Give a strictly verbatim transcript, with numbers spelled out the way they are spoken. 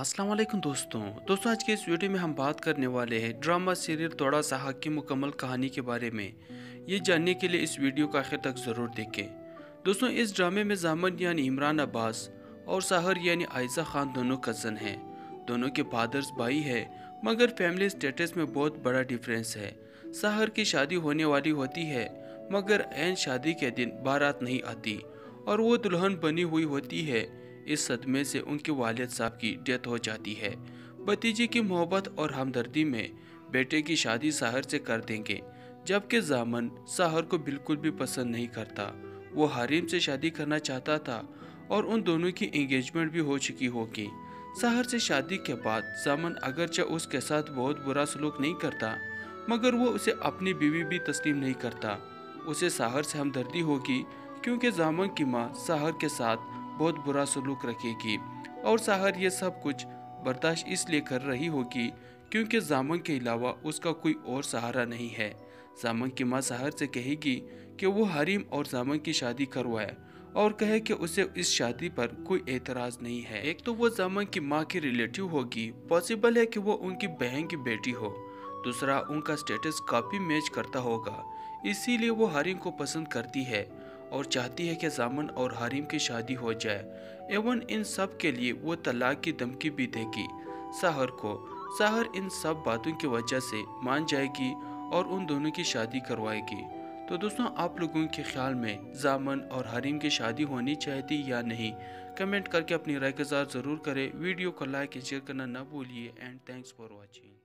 अस्सलाम वालेकुम दोस्तों दोस्तों आज के इस वीडियो में हम बात करने वाले हैं ड्रामा सीरियल तोड़ा सा हक की मुकम्मल कहानी के बारे में। ये जानने के लिए इस वीडियो का आखिर तक ज़रूर देखें। दोस्तों इस ड्रामे में जामन यानी इमरान अब्बास और साहर यानी आयज़ा खान दोनों कज़न हैं। दोनों के फादर्स भाई है मगर फैमिली स्टेटस में बहुत बड़ा डिफरेंस है। साहर की शादी होने वाली होती है मगर ऐन शादी के दिन बारात नहीं आती और वो दुल्हन बनी हुई होती है। इस सदमे से उनके वालिद साहब की डेथ हो जाती है। भतीजी की मोहब्बत और हमदर्दी में बेटे की शादी साहर से कर देंगे, जबकि जामन साहर को बिल्कुल भी पसंद नहीं करता। वो हरीम से शादी करना चाहता था और उन दोनों की एंगेजमेंट भी हो चुकी होगी। साहर से शादी के बाद जामन अगरचे उसके साथ बहुत बुरा सलूक नहीं करता मगर वो उसे अपनी बीवी भी तस्लीम नहीं करता। उसे साहर से हमदर्दी होगी क्योंकि जामन की माँ साहर के साथ बहुत बुरा सलूक रखेगी और साहर ये सब कुछ बर्दाश्त इसलिए कर रही होगी क्योंकि जामन के अलावा उसका कोई और सहारा नहीं है। जामन की माँ साहर से कहेगी कि वो हरीम और जामन की शादी करवाए और कहे कि उसे इस शादी पर कोई एतराज़ नहीं है। एक तो वो जामन की माँ की रिलेटिव होगी, पॉसिबल है कि वो उनकी बहन की बेटी हो। दूसरा उनका स्टेटस काफ़ी मैच करता होगा, इसीलिए वो हरीम को पसंद करती है और चाहती है कि जामन और हरीम की शादी हो जाए। एवं इन सब के लिए वो तलाक की धमकी भी देगी साहर को। साहर इन सब बातों की वजह से मान जाएगी और उन दोनों की शादी करवाएगी। तो दोस्तों आप लोगों के ख्याल में जामन और हरीम की शादी होनी चाहिए या नहीं, कमेंट करके अपनी राय का इज़हार ज़रूर करें। वीडियो को लाइक एंड शेयर करना ना भूलिए। And thanks for watching.